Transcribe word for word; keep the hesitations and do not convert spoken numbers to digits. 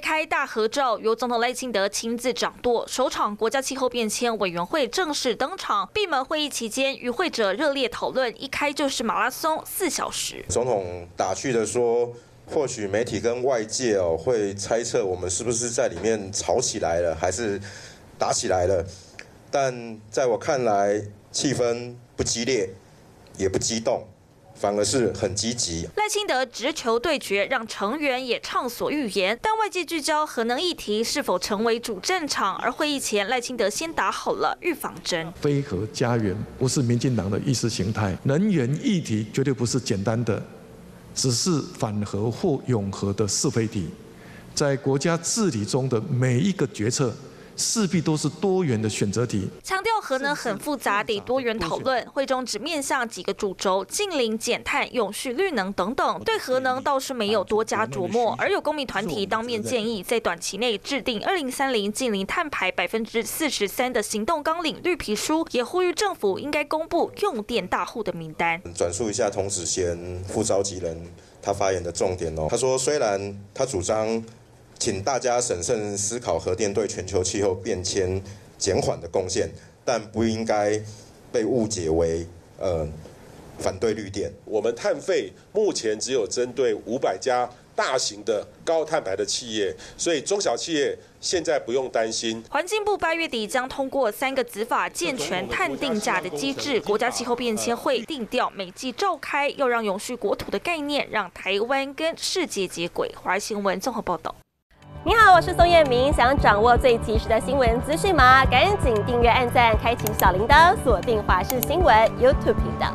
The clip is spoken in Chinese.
派开大合照，由总统赖清德亲自掌舵。首场国家气候变迁委员会正式登场。闭门会议期间，与会者热烈讨论，一开就是马拉松四小时。总统打趣的说。 或许媒体跟外界哦会猜测我们是不是在里面吵起来了，还是打起来了？但在我看来，气氛不激烈，也不激动，反而是很积极。赖清德直球对决，让成员也畅所欲言。但外界聚焦核能议题是否成为主战场，而会议前赖清德先打好了预防针。非核家园不是民进党的意识形态，能源议题绝对不是简单的。 只是反核或拥核的是非题，在国家治理中的每一个决策，势必都是多元的选择题。强调核能很复杂，得多元讨论。会中只面向几个主轴，近零减碳、永续绿能等等，对核能倒是没有多加琢磨。而有公民团体当面建议，在短期内制定二零三零近零碳排百分之四十三的行动纲领绿皮书，也呼吁政府应该公布用电大户的名单。转述一下童子贤副召集人他发言的重点哦，他说虽然他主张。 请大家审慎思考核电对全球气候变迁减缓的贡献，但不应该被误解为呃反对绿电。我们碳费目前只有针对五百家大型的高碳排的企业，所以中小企业现在不用担心。环境部八月底将通过三个子法健全碳定价的机制，国家气候变迁会定调每季召开，要让永续国土的概念让台湾跟世界接轨。华视新闻综合报道。 你好，我是宋彦明。想掌握最及时的新闻资讯吗？赶紧订阅、按赞、开启小铃铛，锁定华视新闻 YouTube 频道。